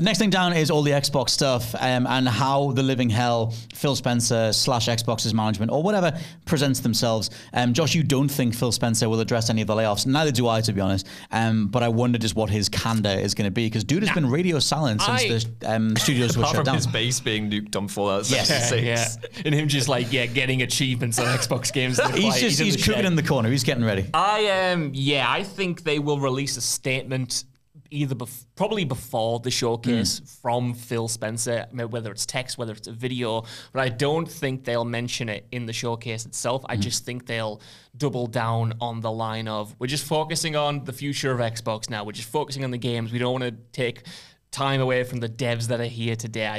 Next thing down is all the Xbox stuff and how the living hell Phil Spencer / Xbox's management or whatever presents themselves. Josh, you don't think Phil Spencer will address any of the layoffs. Neither do I, to be honest. But I wonder just what his candor is going to be, because dude has been radio silent since the studios were shut down. His base being nuked on Fallout 76. Yeah. And him just like, getting achievements on Xbox games. He's cooking in the corner. He's getting ready. I think they will release a statement either probably before the showcase from Phil Spencer, whether it's text, whether it's a video, but I don't think they'll mention it in the showcase itself. I just think they'll double down on the line of, we're just focusing on the future of Xbox now. We're just focusing on the games. We don't want to take time away from the devs that are here today. I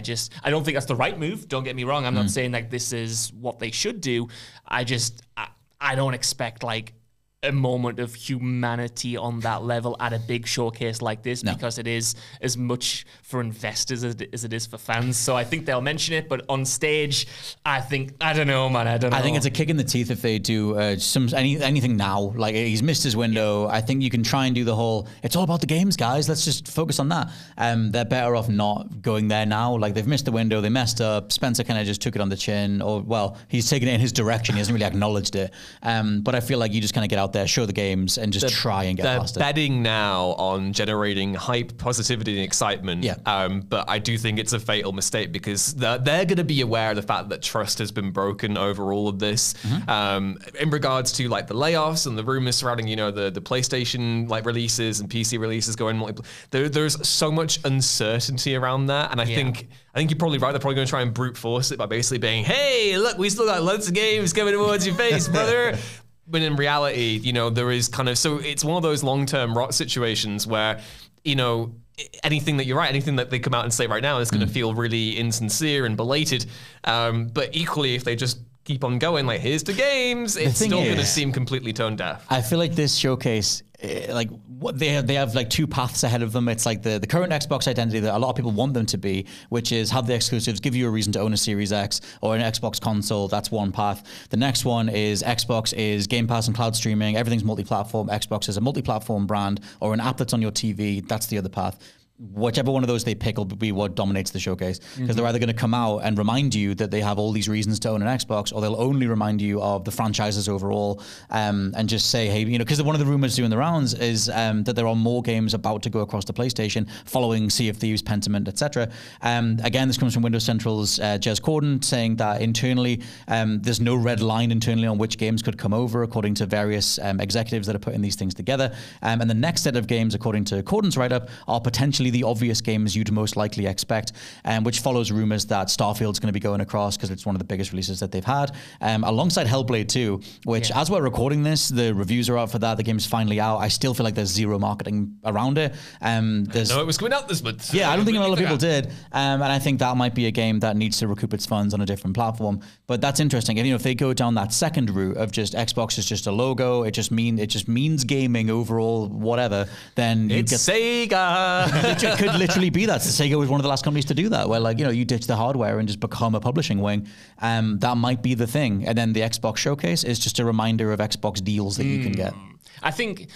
don't think that's the right move. Don't get me wrong. I'm not saying like this is what they should do. I don't expect like a moment of humanity on that level at a big showcase like this, because it is as much for investors as it is for fans. So I think they'll mention it, but on stage, I don't know. I think it's a kick in the teeth if they do anything now. Like, he's missed his window. I think you can try and do the whole, it's all about the games, guys. Let's just focus on that. They're better off not going there now. Like, they've missed the window. They messed up. Spencer kind of just took it on the chin, or, well, he's taken it in his direction. He hasn't really acknowledged it. But I feel like you just kind of get out there, show the games, and just try and get past it. They're betting now on generating hype, positivity, and excitement. But I do think it's a fatal mistake, because they're going to be aware of the fact that trust has been broken over all of this. In regards to like the layoffs and the rumors surrounding, you know, the PlayStation like releases and PC releases going multiple. There's so much uncertainty around that, and I think you're probably right. They're probably going to try and brute force it by basically being, "Hey, look, we still got loads of games coming towards your face, brother." But in reality, you know, there is kind of, so it's one of those long-term rot situations where, you know, anything that they come out and say right now is going to feel really insincere and belated. But equally, if they just keep on going, like, here's the games, it's still going to seem completely tone deaf. I feel like this showcase, like, what they have like two paths ahead of them. It's like the current Xbox identity that a lot of people want them to be, which is have the exclusives, give you a reason to own a Series X or an Xbox console. That's one path. The next one is Xbox is Game Pass and cloud streaming. Everything's multi-platform. Xbox is a multi-platform brand or an app that's on your TV. That's the other path. Whichever one of those they pick will be what dominates the showcase, because they're either going to come out and remind you that they have all these reasons to own an Xbox, or they'll only remind you of the franchises overall and just say, hey, you know, because one of the rumors doing the rounds is that there are more games about to go across the PlayStation following Sea of Thieves, Pentiment, etc. Again, this comes from Windows Central's Jez Corden saying that internally there's no red line internally on which games could come over, according to various executives that are putting these things together. And the next set of games, according to Corden's write-up, are potentially the obvious games you'd most likely expect, which follows rumors that Starfield's going to be going across because it's one of the biggest releases that they've had, alongside Hellblade 2, which as we're recording this, the reviews are out for that. The game's finally out. I still feel like there's zero marketing around it. No, it was coming out this month. Yeah, I don't think a lot of people did. And I think that might be a game that needs to recoup its funds on a different platform. But that's interesting. And, you know, if they go down that second route of just Xbox is just a logo, it just means gaming overall, whatever, then it's Sega. It could literally be that. Sega was one of the last companies to do that, where, like, you know, you ditch the hardware and just become a publishing wing. That might be the thing. And then the Xbox showcase is just a reminder of Xbox deals that you can get. I think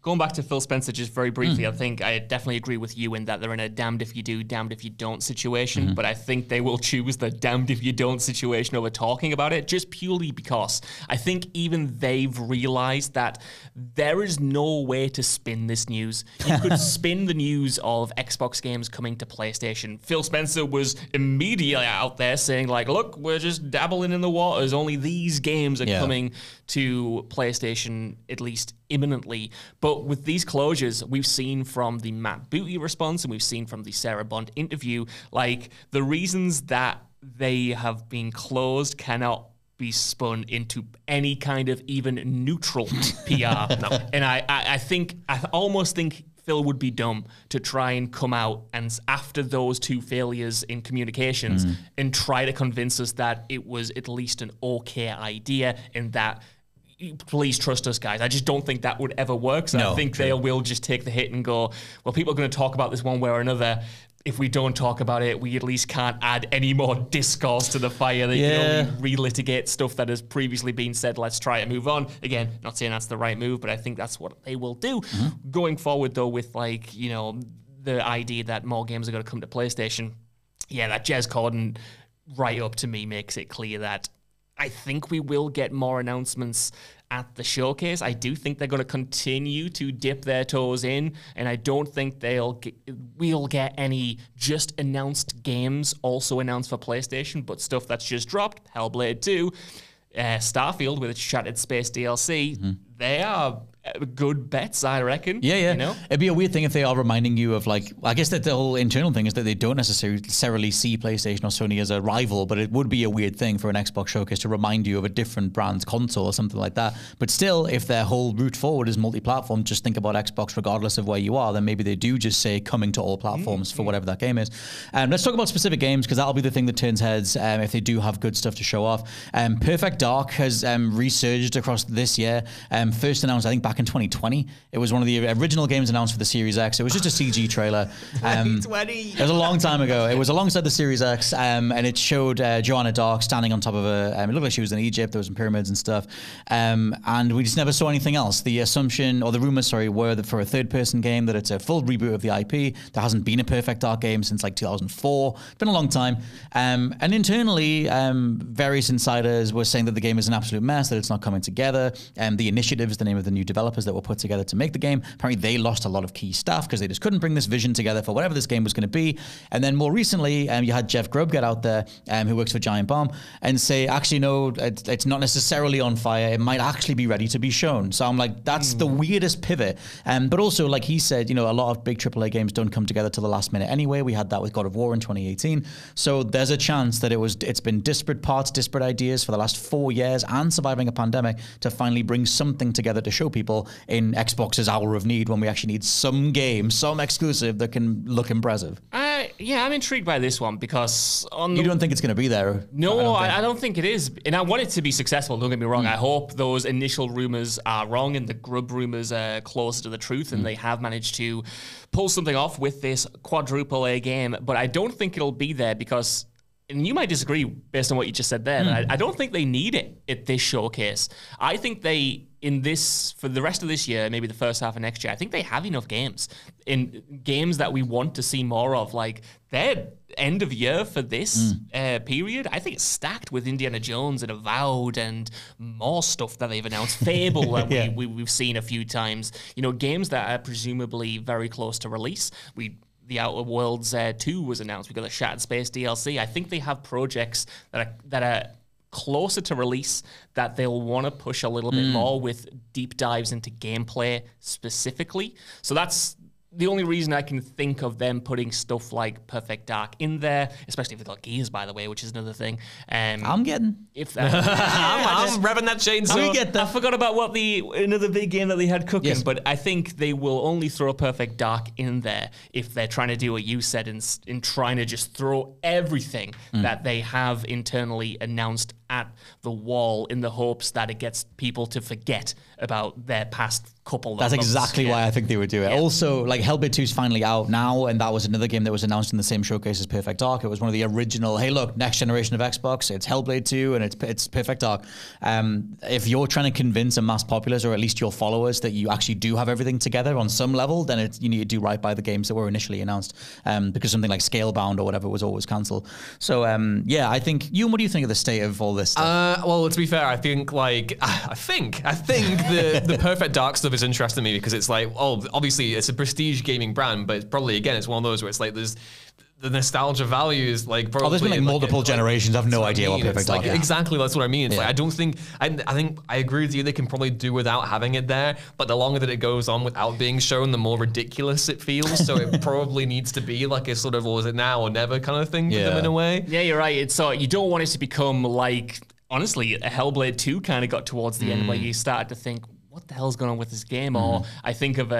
going back to Phil Spencer just very briefly, I think I definitely agree with you in that they're in a damned if you do, damned if you don't situation, but I think they will choose the damned if you don't situation over talking about it, just purely because I think even they've realized that there is no way to spin this news. You could spin the news of Xbox games coming to PlayStation. Phil Spencer was immediately out there saying, like, look, we're just dabbling in the waters. Only these games are coming to PlayStation, at least imminently. But with these closures, we've seen from the Matt Booty response and we've seen from the Sarah Bond interview, like, the reasons that they have been closed cannot be spun into any kind of even neutral PR. And I almost think Phil would be dumb to try and come out and after those two failures in communications and try to convince us that it was at least an okay idea and that, please trust us, guys. I just don't think that would ever work. So I think they will just take the hit and go, well, people are going to talk about this one way or another. If we don't talk about it, we at least can't add any more discourse to the fire. They can only relitigate stuff that has previously been said. Let's try and move on. Again, not saying that's the right move, but I think that's what they will do. Going forward, though, with, like, you know, the idea that more games are going to come to PlayStation, yeah, that Jez Corden right up to me makes it clear that I think we will get more announcements at the showcase. I do think they're going to continue to dip their toes in, and I don't think we'll get any just announced games also announced for PlayStation, but stuff that's just dropped, Hellblade 2, Starfield with its Shattered Space DLC, they are good bets, I reckon. Yeah, yeah. You know? It'd be a weird thing if they are reminding you of, like, I guess that the whole internal thing is that they don't necessarily see PlayStation or Sony as a rival, but it would be a weird thing for an Xbox showcase to remind you of a different brand's console or something like that. But still, if their whole route forward is multi-platform, just think about Xbox regardless of where you are, then maybe they do just say coming to all platforms for whatever that game is. Let's talk about specific games, because that'll be the thing that turns heads if they do have good stuff to show off. Perfect Dark has resurged across this year. First announced, I think, back in 2020. It was one of the original games announced for the Series X. It was just a CG trailer. 2020. It was a long time ago. It was alongside the Series X, and it showed Joanna Dark standing on top of a... it looked like she was in Egypt. There was some pyramids and stuff. And we just never saw anything else. The assumption, or the rumors, sorry, were that for a third-person game, that it's a full reboot of the IP. There hasn't been a Perfect Dark game since, like, 2004. It's been a long time. And internally, various insiders were saying that the game is an absolute mess, that it's not coming together. The Initiative is the name of the new developer that were put together to make the game. Apparently they lost a lot of key staff because they just couldn't bring this vision together for whatever this game was going to be. And then more recently, you had Jeff Grubb get out there, who works for Giant Bomb, and say, actually, no, it's not necessarily on fire. It might actually be ready to be shown. So I'm like, that's the weirdest pivot. But also, like he said, you know, a lot of big AAA games don't come together till the last minute anyway. We had that with God of War in 2018. So there's a chance that it's been disparate parts, disparate ideas for the last 4 years and surviving a pandemic to finally bring something together to show people in Xbox's hour of need, when we actually need some game, some exclusive that can look impressive. Yeah, I'm intrigued by this one because on the... You don't think it's going to be there? No, I don't think it is. And I want it to be successful, don't get me wrong. I hope those initial rumors are wrong and the Grubb rumors are closer to the truth, and they have managed to pull something off with this quadruple A game. But I don't think it'll be there because... And you might disagree based on what you just said there, but I don't think they need it at this showcase. I think they, for the rest of this year, maybe the first half of next year, I think they have enough games. In games that we want to see more of, like their end of year for this period, I think it's stacked with Indiana Jones and Avowed and more stuff that they've announced. Fable that we've seen a few times. You know, games that are presumably very close to release. The Outer Worlds 2 was announced. We got the Shattered Space DLC. I think they have projects that are closer to release that they'll want to push a little bit more with deep dives into gameplay specifically. So that's the only reason I can think of them putting stuff like Perfect Dark in there, especially if they've got Gears, by the way, which is another thing. I'm revving that chainsaw. We get that. I forgot about another big game that they had cooking, but I think they will only throw Perfect Dark in there if they're trying to do what you said in trying to just throw everything that they have internally announced at the wall in the hopes that it gets people to forget about their past couple of months. That's exactly why I think they would do it. Yeah. Also, like, Hellblade 2 is finally out now, and that was another game that was announced in the same showcase as Perfect Dark. It was one of the original, hey, look, next generation of Xbox, it's Hellblade 2, and it's Perfect Dark. If you're trying to convince a mass populace, or at least your followers, that you actually do have everything together on some level, then you need to do right by the games that were initially announced, because something like Scalebound or whatever was always cancelled. So, yeah, I think... Yoon, what do you think of the state of all this stuff? Well, to be fair, I think the Perfect Dark stuff is interesting to me because it's like, oh, obviously it's a prestige gaming brand, but it's probably, again, it's one of those where it's like there's the nostalgia value is like probably... Oh, there's been like multiple generations. I've no idea what Perfect Dark is. Exactly, that's what I mean. It's like, I don't think... I think I agree with you, they can probably do without having it there, but the longer that it goes on without being shown, the more ridiculous it feels. So it probably needs to be like a sort of, well, is it now or never kind of thing for them in a way. Yeah, you're right. So you don't want it to become like... Honestly, Hellblade 2 kind of got towards the end where you started to think, what the hell's going on with this game? Or I think of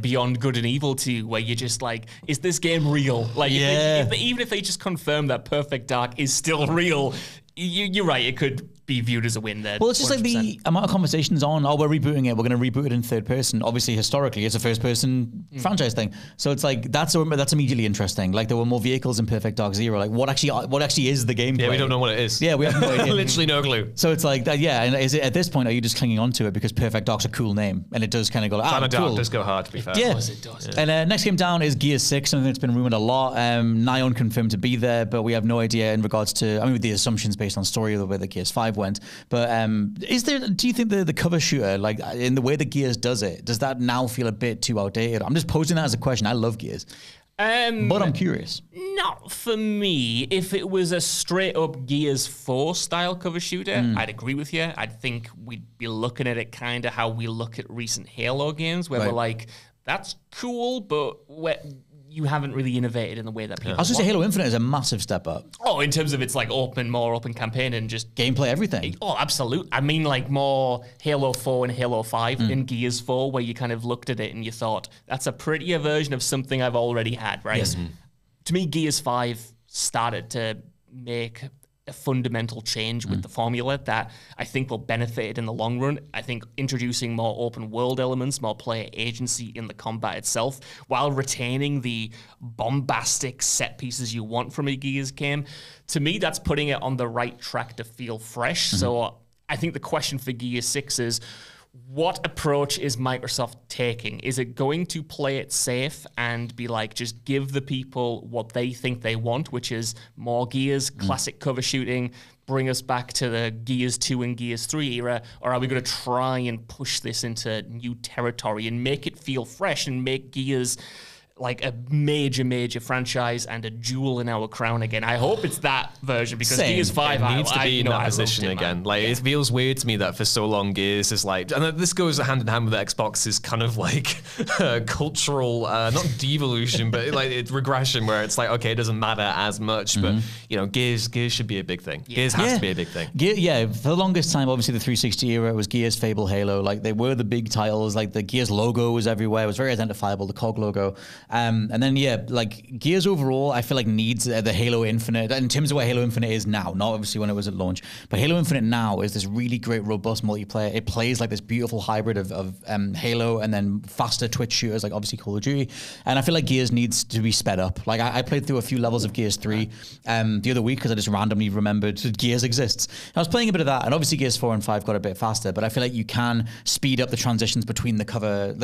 Beyond Good and Evil 2, where you're just like, is this game real? Like, even if they just confirm that Perfect Dark is still real, you're right, it could be viewed as a win there. Well, it's just 100%. Like the amount of conversations on, oh, we're rebooting it, we're going to reboot it in third person. Obviously, historically, it's a first person franchise thing. So it's like, that's immediately interesting. Like there were more vehicles in Perfect Dark Zero. Like what actually is the gameplay? Yeah, we don't know what it is. Yeah, we have no idea. Literally no clue. So it's like, yeah, and is it, at this point, are you just clinging on to it because Perfect Dark's a cool name? And it does kind of go, ah, Joanna Dark does go hard, to be fair. Yeah. It does, it does. Yeah. And next game down is Gears 6, something that's been rumored a lot. Nyon confirmed to be there, but we have no idea in regards to, I mean, with the assumptions based on story of the way the Gears 5 went, but is there? Do you think the cover shooter, like in the way the Gears does it, does that now feel a bit too outdated? I'm just posing that as a question. I love Gears, but I'm curious. Not for me. If it was a straight up Gears 4 style cover shooter, I'd agree with you. I'd think we'd be looking at it kind of how we look at recent Halo games, where we're like, "That's cool," but you haven't really innovated in the way that people. I was going to say Halo Infinite is a massive step up. Oh, in terms of it's like more open campaign and just gameplay, everything. Oh, absolutely. I mean, like more Halo 4 and Halo 5 and Gears 4, where you kind of looked at it and you thought, that's a prettier version of something I've already had, right? Yes. To me, Gears 5 started to make a fundamental change with the formula that I think will benefit it in the long run. I think introducing more open world elements, more player agency in the combat itself, while retaining the bombastic set pieces you want from a Gears game, to me, that's putting it on the right track to feel fresh. So I think the question for Gears 6 is, what approach is Microsoft taking? Is it going to play it safe and be like, just give the people what they think they want, which is more Gears, classic cover shooting, bring us back to the Gears 2 and Gears 3 era, or are we going to try and push this into new territory and make it feel fresh and make Gears like a major, major franchise and a jewel in our crown again? I hope it's that version, because Gears 5 needs to be in that position again. Like it feels weird to me that for so long Gears is like, and this goes hand in hand with Xbox's kind of like cultural, not devolution, but like regression, where it's like, okay, it doesn't matter as much, but you know, Gears should be a big thing. Gears has to be a big thing. Yeah, for the longest time, obviously the 360 era was Gears, Fable, Halo. Like they were the big titles. Like the Gears logo was everywhere. It was very identifiable. The COG logo. And then, yeah, like Gears overall, I feel like needs the Halo Infinite, in terms of where Halo Infinite is now, not obviously when it was at launch, but Halo Infinite now is this really great, robust multiplayer. It plays like this beautiful hybrid of Halo and then faster twitch shooters, like obviously Call of Duty. And I feel like Gears needs to be sped up. Like I played through a few levels of Gears 3 the other week because I just randomly remembered Gears exists. And I was playing a bit of that, and obviously Gears 4 and 5 got a bit faster, but I feel like you can speed up the transitions between the cover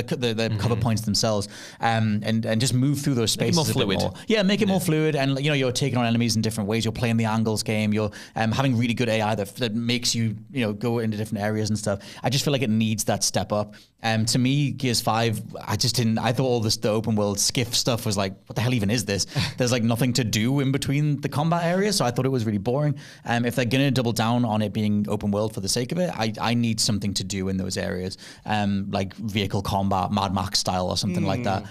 points themselves, and just move through those spaces a bit more. Yeah, make it more fluid, and you know, you're taking on enemies in different ways. You're playing the angles game. You're having really good AI that makes you, you know, go into different areas and stuff. I just feel like it needs that step up. To me, Gears 5, I just didn't. I thought all the open world skiff stuff was like, what the hell even is this? There's like nothing to do in between the combat areas, so I thought it was really boring. If they're gonna double down on it being open world for the sake of it, I need something to do in those areas, like vehicle combat, Mad Max style or something like that.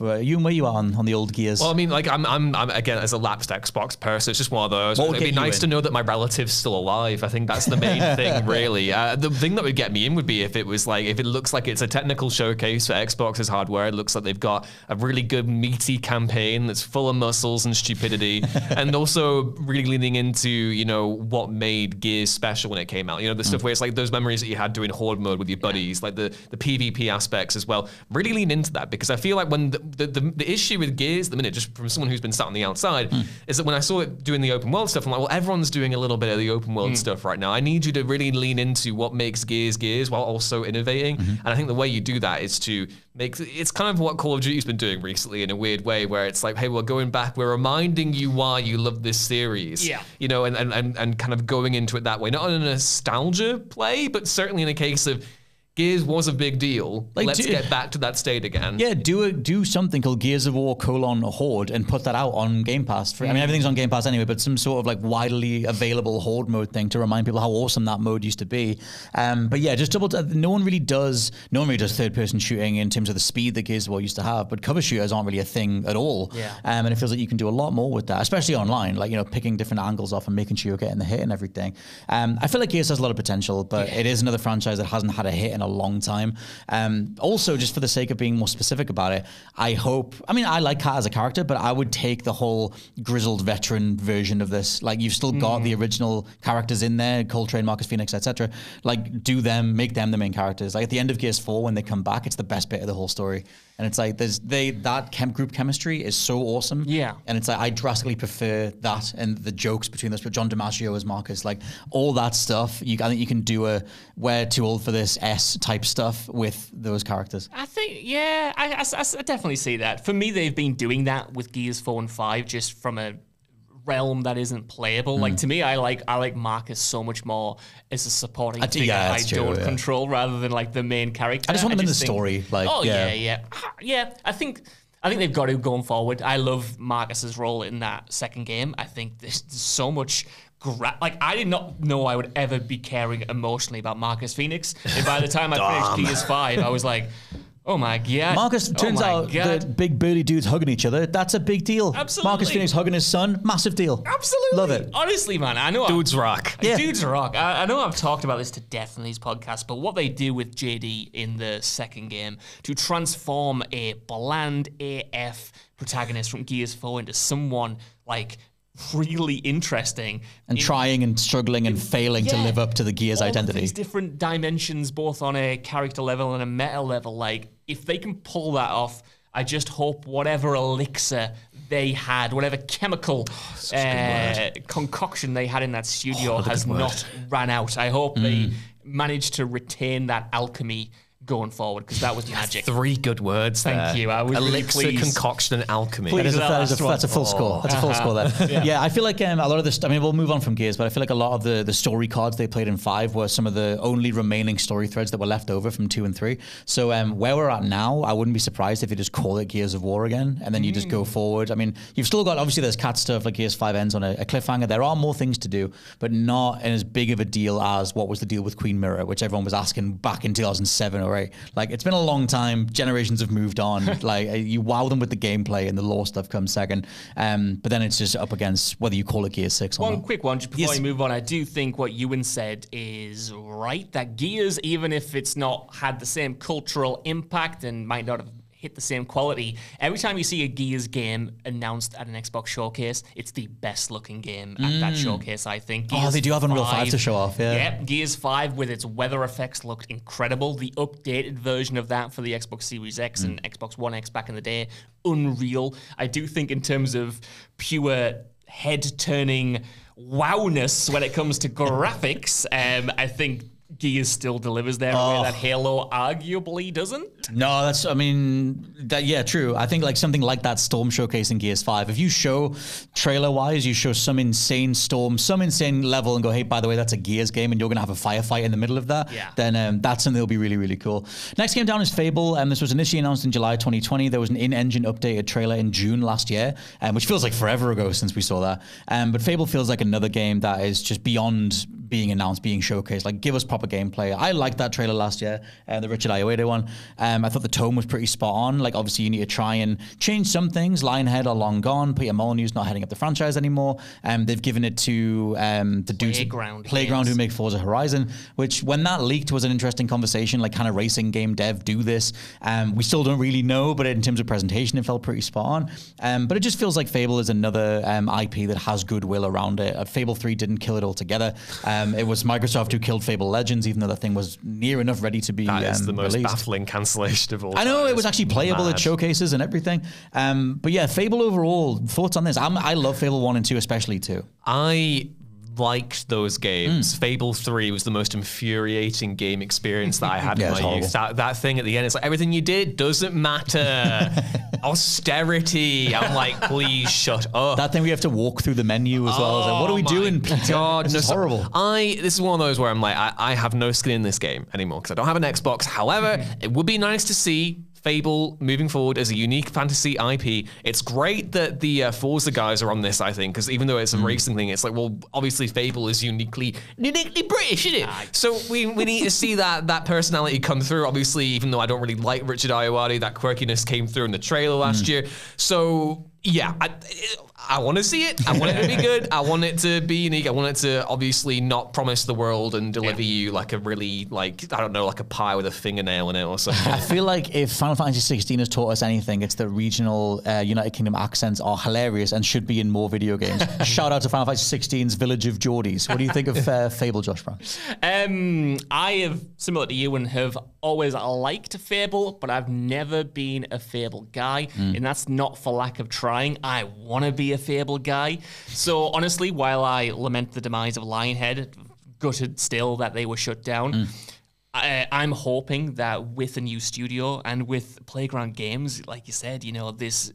But Yoon, where you are on the old Gears? Well, I mean, like I'm again, as a lapsed Xbox person, it's just one of those. It'd be nice to know that my relative's still alive. I think that's the main thing, really. The thing that would get me in would be if it was like, if it looks like it's a technical showcase for Xbox's hardware. It looks like they've got a really good meaty campaign that's full of muscles and stupidity, and also really leaning into, you know, what made Gears special when it came out. You know, the stuff where it's like those memories that you had doing horde mode with your buddies, like the PvP aspects as well. Really lean into that, because I feel like when the issue with Gears at the minute, just from someone who's been sat on the outside, is that when I saw it doing the open world stuff, I'm like, well, everyone's doing a little bit of the open world stuff right now. I need you to really lean into what makes Gears Gears while also innovating. And I think the way you do that is to make, it's kind of what Call of Duty's been doing recently in a weird way, where it's like, hey, we're going back, we're reminding you why you love this series. Yeah. You know, and kind of going into it that way. Not in a nostalgia play, but certainly in a case of, Gears was a big deal. Like, let's get back to that state again. Yeah, do something called Gears of War : Horde and put that out on Game Pass. I mean, everything's on Game Pass anyway, but some sort of like widely available Horde mode thing to remind people how awesome that mode used to be. But yeah, just no one really does third person shooting in terms of the speed that Gears of War used to have. But cover shooters aren't really a thing at all. Yeah. And it feels like you can do a lot more with that, especially online. Like, you know, picking different angles off and making sure you're getting the hit and everything. I feel like Gears has a lot of potential, but it is another franchise that hasn't had a hit in a long time. Also, just for the sake of being more specific about it, I hope, I mean, I like Kat as a character, but I would take the whole grizzled veteran version of this. Like, you've still got the original characters in there, Coltrane, Marcus Phoenix, etc. Like, do them, make them the main characters. Like, at the end of Gears 4, when they come back, it's the best bit of the whole story. And it's like, there's that group chemistry is so awesome. Yeah. And it's like, I drastically prefer that and the jokes between those, but John DiMaggio as Marcus, like all that stuff. I think you can do a we're too old for this S type stuff with those characters. I think, yeah, I definitely see that. For me, they've been doing that with Gears 4 and 5 just from a realm that isn't playable. Like, to me, I like Marcus so much more as a supporting figure I don't control rather than like the main character. I just want him in the story. Like, oh yeah. I think they've got to going forward. I love Marcus's role in that second game. I think there's so much. Like, I did not know I would ever be caring emotionally about Marcus Phoenix. And by the time I finished Gears 5, I was like, oh my God. Marcus, turns out the big burly dudes hugging each other, that's a big deal. Absolutely. Marcus Phoenix hugging his son, massive deal. Absolutely. Love it. Honestly, man, I know. Dudes rock. Yeah. Dudes rock. I know I've talked about this to death in these podcasts, but what they do with JD in the second game to transform a bland AF protagonist from Gears 4 into someone like really interesting and trying and struggling and failing to live up to the Gears identity. These different dimensions, both on a character level and a meta level. Like, if they can pull that off, I just hope whatever elixir they had, whatever chemical concoction they had in that studio has not run out. I hope they managed to retain that alchemy going forward, because that was magic. Three good words. Thank you. I was elixir, really concoction, and alchemy. That's a full score. That's a full score there. Yeah, I feel like a lot of this, I mean, we'll move on from Gears, but I feel like a lot of the story cards they played in 5 were some of the only remaining story threads that were left over from 2 and 3. So where we're at now, I wouldn't be surprised if they just call it Gears of War again, and then you just go forward. I mean, you've still got, obviously there's Cat stuff, like Gears 5 ends on a cliffhanger. There are more things to do, but not as big of a deal as what was the deal with Queen Mirror, which everyone was asking back in 2007 or right. Like, it's been a long time. Generations have moved on. Like, you wow them with the gameplay and the lore stuff comes second. But then it's just up against whether you call it Gears 6 or not. One quick one, just before we move on, I do think what Ewan said is right, that Gears, even if it's not had the same cultural impact and might not have hit the same quality, every time you see a Gears game announced at an Xbox showcase, it's the best looking game at that showcase, I think. Gears they do have Unreal 5 to show off, yeah. Gears 5 with its weather effects looked incredible. The updated version of that for the Xbox Series X and Xbox One X back in the day, unreal. I do think in terms of pure head-turning wowness when it comes to graphics, I think Gears still delivers there in a way that Halo arguably doesn't. No, that's, I mean, that, yeah, true. I think like something like that storm showcase in Gears 5, if you show trailer-wise, you show some insane storm, some insane level and go, hey, by the way, that's a Gears game and you're going to have a firefight in the middle of that, then that's something that'll be really, really cool. Next game down is Fable, and this was initially announced in July 2020. There was an in-engine updated trailer in June last year, which feels like forever ago since we saw that. But Fable feels like another game that is just beyond being announced, being showcased. Like, give us proper gameplay. I liked that trailer last year, the Richard Ayoade one. I thought the tone was pretty spot on. Like, obviously, you need to try and change some things. Lionhead are long gone. Peter Molyneux's not heading up the franchise anymore. They've given it to the dudes Playground who make Forza Horizon, which, when that leaked, was an interesting conversation. Like, kind of racing game dev, do this. We still don't really know, but in terms of presentation, it felt pretty spot on. But it just feels like Fable is another IP that has goodwill around it. Fable 3 didn't kill it altogether. It was Microsoft who killed Fable Legends, even though that thing was near enough ready to be released. That is the most baffling cancellation of all time. I know, it was actually playable at showcases and everything. But yeah, Fable overall, thoughts on this? I love Fable 1 and 2, especially 2. I liked those games. Fable 3 was the most infuriating game experience that I had in my youth. That thing at the end, it's like, everything you did doesn't matter. Austerity. I'm like, please shut up. That thing we have to walk through the menu as well. Like, what are we doing, Peter? God, this is horrible. This is one of those where I'm like, I have no skin in this game anymore because I don't have an Xbox. However, it would be nice to see Fable moving forward as a unique fantasy IP. It's great that the Forza guys are on this, I think, because even though it's a racing thing, it's like, well, obviously Fable is uniquely British, isn't it? So we need to see that personality come through. Obviously, even though I don't really like Richard Ayoade, that quirkiness came through in the trailer last year. So Yeah, I want to see it. I want it to be good. I want it to be unique. I want it to obviously not promise the world and deliver you like a really, like, I don't know, like a pie with a fingernail in it or something. I feel like if Final Fantasy 16 has taught us anything, it's that regional United Kingdom accents are hilarious and should be in more video games. Shout out to Final Fantasy 16's Village of Geordies. What do you think of Fable, Josh Brown? I have, similar to you, and have always liked Fable, but I've never been a Fable guy, and that's not for lack of trying. I want to be a Fable guy. So honestly, while I lament the demise of Lionhead, gutted still that they were shut down, I'm hoping that with a new studio and with Playground Games, like you said, you know, this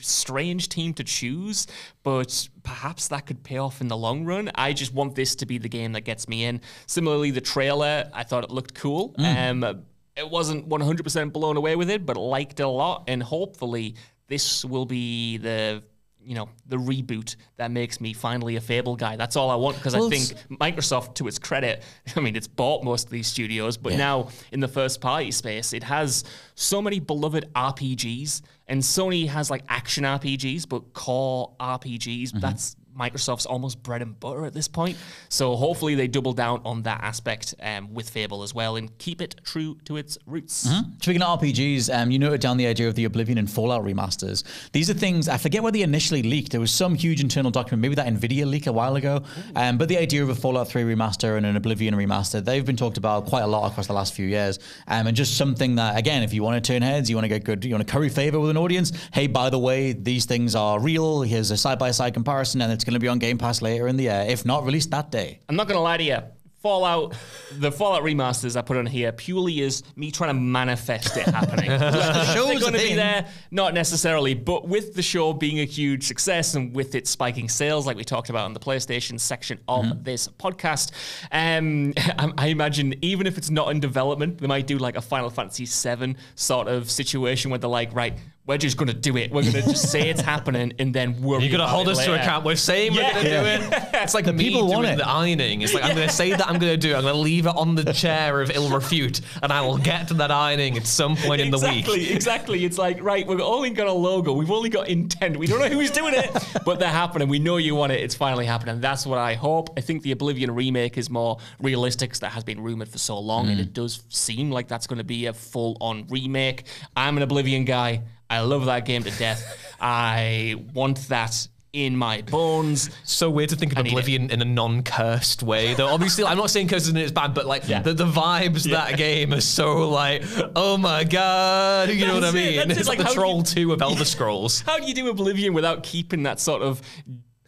strange team to choose, but perhaps that could pay off in the long run. I just want this to be the game that gets me in. Similarly, the trailer, I thought it looked cool. It wasn't 100% blown away with it, but liked it a lot, and hopefully this will be the, you know, the reboot that makes me finally a Fable guy. That's all I want, because I think Microsoft, to its credit, I mean, it's bought most of these studios, but now in the first party space, it has so many beloved RPGs, and Sony has like action RPGs, but core RPGs, that's Microsoft's almost bread and butter at this point. So hopefully they double down on that aspect with Fable as well and keep it true to its roots. Speaking of RPGs, you noted down the idea of the Oblivion and Fallout remasters. These are things, I forget where they initially leaked. There was some huge internal document, maybe that NVIDIA leak a while ago, but the idea of a Fallout 3 remaster and an Oblivion remaster, they've been talked about quite a lot across the last few years. And just something that, again, if you want to turn heads, you want to get good, you want to curry favor with an audience, hey, by the way, these things are real. Here's a side-by-side comparison, and it's going to be on Game Pass later in the year, if not released that day. I'm not going to lie to you. The Fallout remasters I put on here purely is me trying to manifest it happening. The show's going to be there, not necessarily, but with the show being a huge success and with it spiking sales, like we talked about on the PlayStation section of this podcast, I imagine even if it's not in development, they might do like a Final Fantasy VII sort of situation where they're like, right, we're just going to do it. We're going to just say it's happening and then worry about it. You're going to hold us to account. We're saying we're going to do it. It's like the people want it. The ironing. It's like, I'm going to say that I'm going to do it. I'm going to leave it on the chair of ill repute and I will get to that ironing at some point in the week. Exactly. It's like, right, we've only got a logo. We've only got intent. We don't know who's doing it, but they're happening. We know you want it. It's finally happening. That's what I hope. I think the Oblivion remake is more realistic because that has been rumored for so long and it does seem like that's going to be a full-on remake. I'm an Oblivion guy. I love that game to death. I want that in my bones. So weird to think of Oblivion in a non-cursed way, though. Obviously, I'm not saying cursed and it's bad, but like the vibes that game are so like, oh my god, you know what I mean? It's like the Troll 2 of Elder Scrolls. How do you do Oblivion without keeping that sort of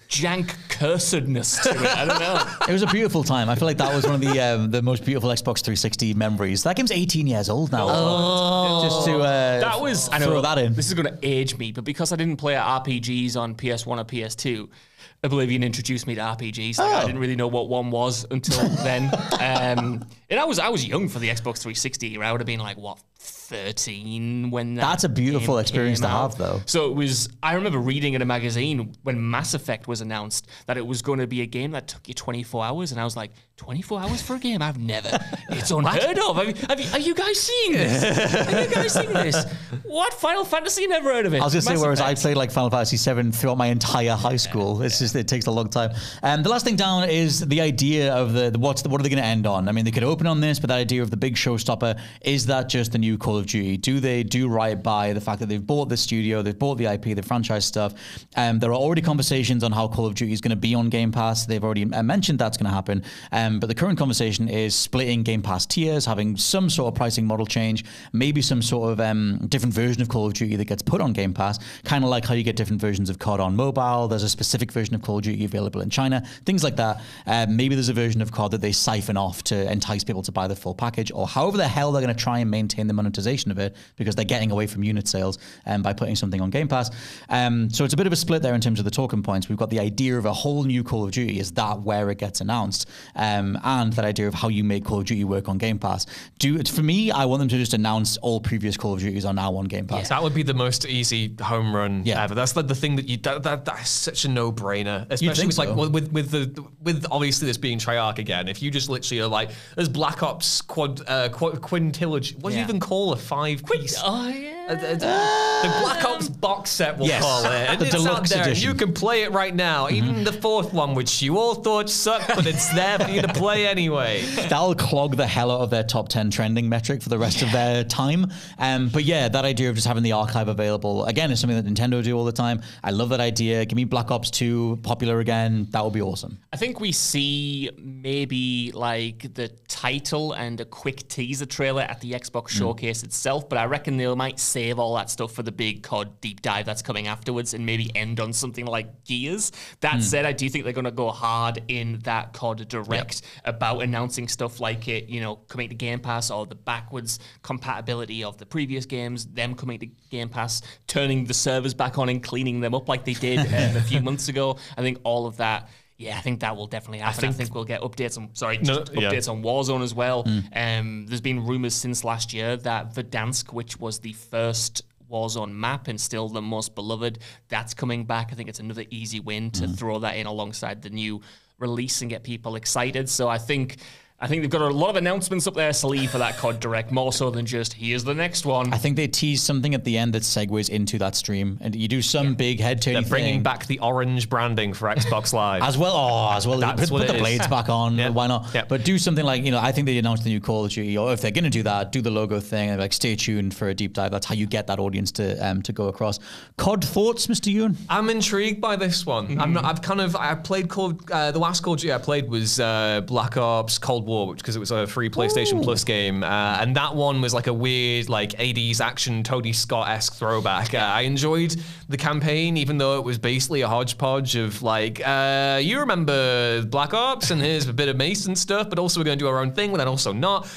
jank cursedness to it? I don't know. It was a beautiful time. I feel like that was one of the most beautiful Xbox 360 memories. That game's 18 years old now. Oh. Just to that was, I know, throw that in. This is going to age me, but because I didn't play RPGs on PS1 or PS2, Oblivion introduced me to RPGs. Like, I didn't really know what one was until then. And I was young for the Xbox 360. I would have been like, what, 13 when that's a beautiful experience to have, though. So it was, I remember reading in a magazine when Mass Effect was announced that it was going to be a game that took you 24 hours. And I was like, 24 hours for a game? I've never, it's unheard of. I mean, are you guys seeing this? What? Final Fantasy? Never heard of it. I was going to say, whereas I played like Final Fantasy VII throughout my entire high school. It's just, it takes a long time. And the last thing down is the idea of what are they going to end on? I mean, they could open on this, but that idea of the big showstopper, is that just the new Call of Duty? Do they do right by the fact that they've bought the studio, they've bought the IP, the franchise stuff? There are already conversations on how Call of Duty is going to be on Game Pass. They've already mentioned that's going to happen. But the current conversation is splitting Game Pass tiers, having some sort of pricing model change, maybe some sort of different version of Call of Duty that gets put on Game Pass, kind of like how you get different versions of COD on mobile. There's a specific version of Call of Duty available in China, things like that. Maybe there's a version of COD that they siphon off to entice people to buy the full package, or however the hell they're going to try and maintain the monetization of it, because they're getting away from unit sales by putting something on Game Pass. So it's a bit of a split there in terms of the talking points. We've got the idea of a whole new Call of Duty. Is that where it gets announced? And that idea of how you make Call of Duty work on Game Pass. For me, I want them to just announce all previous Call of Duties are now on Game Pass. Yeah. That would be the most easy home run ever. That's like the thing that that's such a no-brainer, especially with obviously this being Treyarch again. If you just literally are like, there's Black Ops Quintilogy. What do you even call a 5-piece? Oh yeah. The Black Ops box set, we'll call it. And the deluxe edition. You can play it right now. Mm-hmm. Even the fourth one, which you all thought sucked, but it's there for you to play anyway. That'll clog the hell out of their top 10 trending metric for the rest of their time. But yeah, that idea of just having the archive available, again, is something that Nintendo do all the time. I love that idea. Give me Black Ops 2 popular again. That would be awesome. I think we see maybe like the title and a quick teaser trailer at the Xbox showcase itself, but I reckon they might save all that stuff for the big COD deep dive that's coming afterwards and maybe end on something like Gears. That said, I do think they're going to go hard in that COD Direct about announcing stuff like it, you know, coming to Game Pass or the backwards compatibility of the previous games, them coming to Game Pass, turning the servers back on and cleaning them up like they did a few months ago. I think all of that. Yeah, I think that will definitely happen. I think we'll get updates on updates on Warzone as well. There's been rumors since last year that Verdansk, which was the first Warzone map and still the most beloved, that's coming back. I think it's another easy win to throw that in alongside the new release and get people excited. So I think they've got a lot of announcements up their sleeve for that COD Direct, more so than just, here's the next one. I think they tease something at the end that segues into that stream, and you do some big head-turning thing. They're bringing back the orange branding for Xbox Live. As well. Put the blades back on, why not? Yeah. But do something like, you know, I think they announced the new Call of Duty, or if they're going to do that, do the logo thing, and like, stay tuned for a deep dive. That's how you get that audience to go across. COD thoughts, Mr. Yoon? I'm intrigued by this one. The last Call of Duty I played was Black Ops, Cold War, because it was a free PlayStation Plus game, and that one was like a weird, like 80s action Tony Scott-esque throwback. I enjoyed the campaign, even though it was basically a hodgepodge of like, you remember Black Ops, and here's a bit of Mason stuff, but also we're going to do our own thing, but then also not.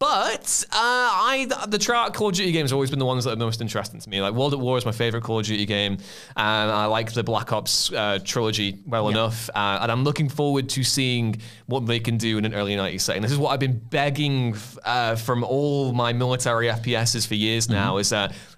But the Call of Duty games have always been the ones that are most interesting to me. Like World at War is my favorite Call of Duty game, and I like the Black Ops trilogy well enough. And I'm looking forward to seeing what they can do in an early 90s setting. This is what I've been begging from all my military FPSs for years now, is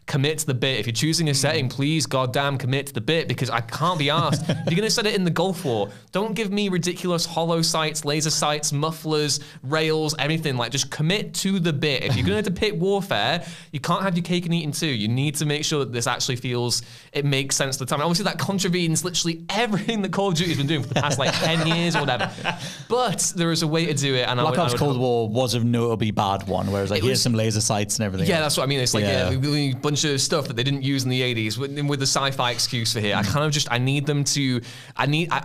commit to the bit. If you're choosing a setting, please, goddamn, commit to the bit, because I can't be asked. If you're going to set it in the Gulf War, don't give me ridiculous hollow sights, laser sights, mufflers, rails, anything. Like, just commit to the bit. If you're going to depict warfare, you can't have your cake and eat it too. You need to make sure that this actually feels, it makes sense at the time. And obviously, that contravenes literally everything that Call of Duty's been doing for the past, like, 10 years or whatever. But there is a way to do it. And Black Ops Cold War was a notably bad one, whereas, like, here's some laser sights and everything. Yeah, that's what I mean. It's like, a bunch of stuff that they didn't use in the 80s with the sci-fi excuse for here. I kind of just, I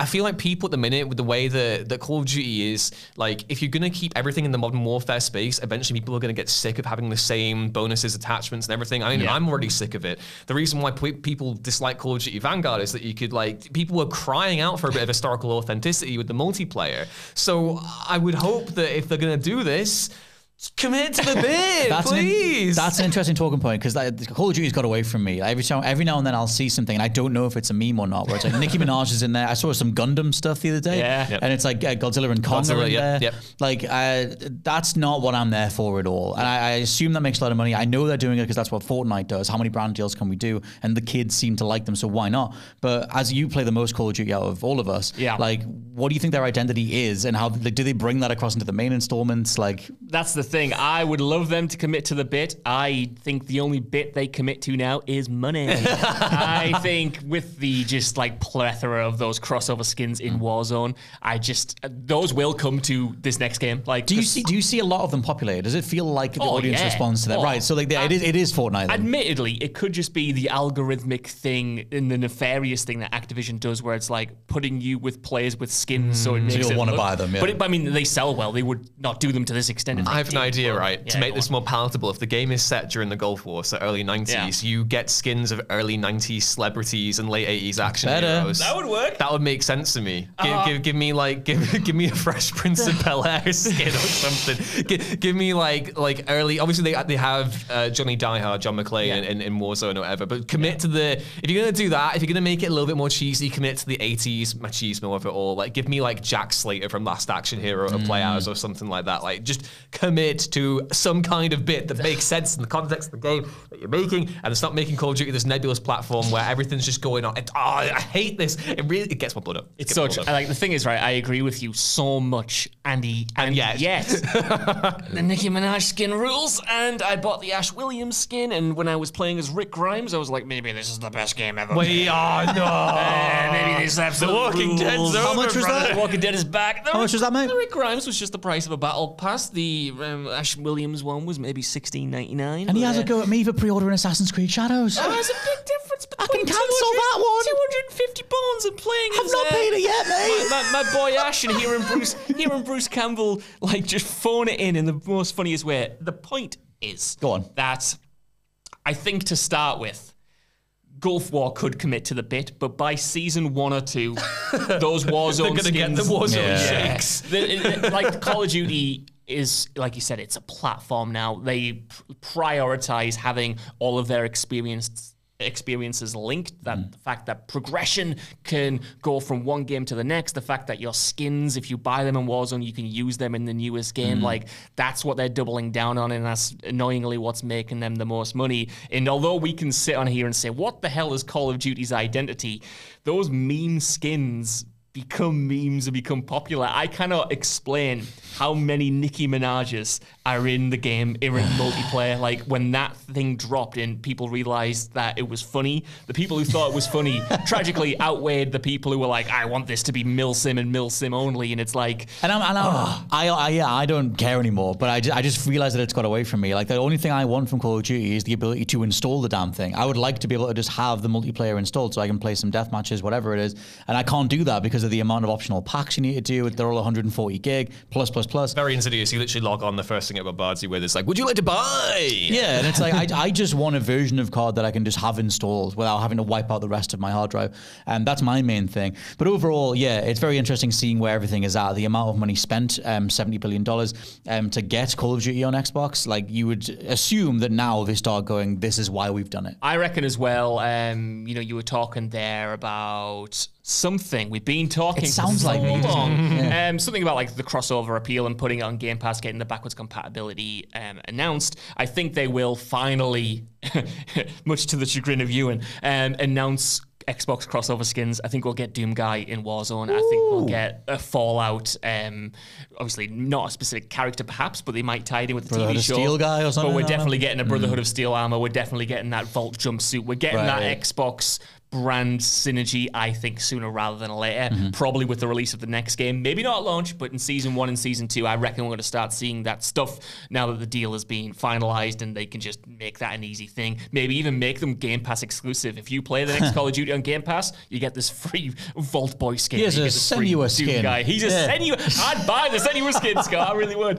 feel like people at the minute, with the way that Call of Duty is, like, if you're going to keep everything in the modern warfare space, eventually people are going to get sick of having the same bonuses, attachments and everything. I mean, I'm already sick of it. The reason why people dislike Call of Duty Vanguard is that you could, like, people were crying out for a bit of historical authenticity with the multiplayer. So I would hope that if they're going to do this, commit to the bit, please. That's an interesting talking point, because Call of Duty's got away from me. Like, every now and then I'll see something, and I don't know if it's a meme or not, where it's like Nicki Minaj is in there. I saw some Gundam stuff the other day, and it's like Godzilla and Kong are in there. Like, that's not what I'm there for at all. And I assume that makes a lot of money. I know they're doing it because that's what Fortnite does. How many brand deals can we do? And the kids seem to like them, so why not? But as you play the most Call of Duty out of all of us, like, what do you think their identity is, and how, like, do they bring that across into the main installments? Like, that's the thing. I would love them to commit to the bit. I think the only bit they commit to now is money. I think with the just like plethora of those crossover skins in Warzone, those will come to this next game. Like, do you see a lot of them populated? Does it feel like the audience responds to that? Right. So like, it is Fortnite. Then. Admittedly, it could just be the algorithmic thing and the nefarious thing that Activision does, where it's like putting you with players with skins, so it makes you'll want to buy them. Yeah. But I mean, they sell well. They would not do them to this extent. I have an idea, right? Yeah, to make this more palatable, if the game is set during the Gulf War, so early 90s, you get skins of early 90s celebrities and late 80s action heroes. That would work. That would make sense to me. Give me a Fresh Prince of Bel-Air skin or something. Give me like early. Obviously they have Johnny Diehard, John McClane in Warzone or whatever. But commit to the. If you're gonna do that, if you're gonna make it a little bit more cheesy, commit to the 80s machismo of it all. Like, give me like Jack Slater from Last Action Hero or Playhouse or something like that. Like, just commit bit to some kind of bit that makes sense in the context of the game that you're making, and it's not making Call of Duty this nebulous platform where everything's just going on. I hate this. It gets my blood up. It's so true. Like, the thing is, right, I agree with you so much, Andy, and yet the Nicki Minaj skin rules, and I bought the Ash Williams skin, and when I was playing as Rick Grimes, I was like, maybe this is the best game ever. We are maybe this is the Walking Dead. How much was that? The Walking Dead is back. How much was that, mate? The Rick Grimes was just the price of a battle pass. The Ash Williams one was maybe $16.99. And he has a go at me for pre-ordering Assassin's Creed Shadows. Oh, there's a big difference between £250 and playing. I've not paid it yet, mate. My boy Ash and hearing Bruce Campbell like just phone it in the most funniest way. The point is, go on. That I think to start with, Gulf War could commit to the bit, but by season 1 or 2, those Warzone they're gonna skins, get the Warzone shakes. Like Call of Duty is, like you said, it's a platform now. They prioritize having all of their experiences linked, that the fact that progression can go from one game to the next, the fact that your skins, if you buy them in Warzone, you can use them in the newest game, like that's what they're doubling down on, and that's annoyingly what's making them the most money. And although we can sit on here and say, what the hell is Call of Duty's identity, those meme skins become memes and become popular. I cannot explain how many Nicki Minajes are in the game, in multiplayer. Like, when that thing dropped and people realized that it was funny, the people who thought it was funny tragically outweighed the people who were like, I want this to be milsim and milsim only. And it's like, I don't care anymore, but I just realized that it's got away from me. Like, the only thing I want from Call of Duty is the ability to install the damn thing. I would like to be able to just have the multiplayer installed so I can play some death matches, whatever it is. And I can't do that because of the amount of optional packs you need to do. They're all 140 gig, plus. Very insidious. You literally log on, the first thing it bombards you with is like, would you like to buy? Yeah, and it's like, I just want a version of card that I can just have installed without having to wipe out the rest of my hard drive. And that's my main thing. But overall, yeah, it's very interesting seeing where everything is at. The amount of money spent, $70 billion, to get Call of Duty on Xbox, like, you would assume that now they start going, this is why we've done it. I reckon as well, you know, you were talking there about something we've been talking something about, like, the crossover appeal and putting it on Game Pass, getting the backwards compatibility announced. I think they will finally, much to the chagrin of Ewan, announce Xbox crossover skins. I think we'll get Doom Guy in Warzone. Ooh. I think we'll get a Fallout. Obviously, not a specific character, perhaps, but they might tie it in with the TV show. Steel Guy or something. But we're definitely getting a Brotherhood of Steel armor. We're definitely getting that Vault jumpsuit. We're getting that Xbox brand synergy, I think, sooner rather than later, probably with the release of the next game. Maybe not at launch, but in season 1 and season 2, I reckon we're going to start seeing that stuff now that the deal has been finalized and they can just make that an easy thing. Maybe even make them Game Pass exclusive. If you play the next Call of Duty on Game Pass, you get this free Vault Boy skin. He's a Senua skin. Guy. He's a Senua. I'd buy the Senua skin, Scott. I really would.